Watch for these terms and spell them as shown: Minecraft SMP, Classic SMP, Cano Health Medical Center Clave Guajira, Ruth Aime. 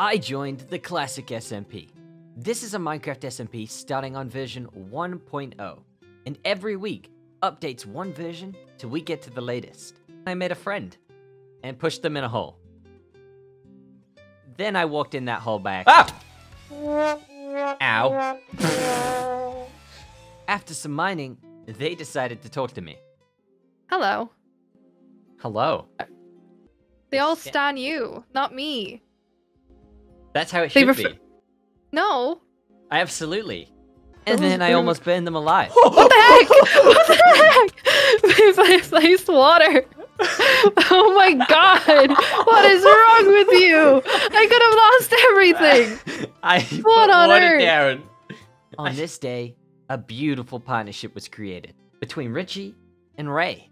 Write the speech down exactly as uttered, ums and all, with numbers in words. I joined the Classic S M P. This is a Minecraft S M P starting on version one point oh, and every week updates one version till we get to the latest. I made a friend and pushed them in a hole. Then I walked in that hole by accident. Ah! Ow. After some mining, they decided to talk to me. Hello. Hello. They all stan you, not me. That's how it they should be. No. Absolutely. And then I almost burned them alive. What the heck? What the heck? I placed water. Oh my god. What is wrong with you? I could have lost everything. I put water down. On this day, a beautiful partnership was created between Richie and Ray.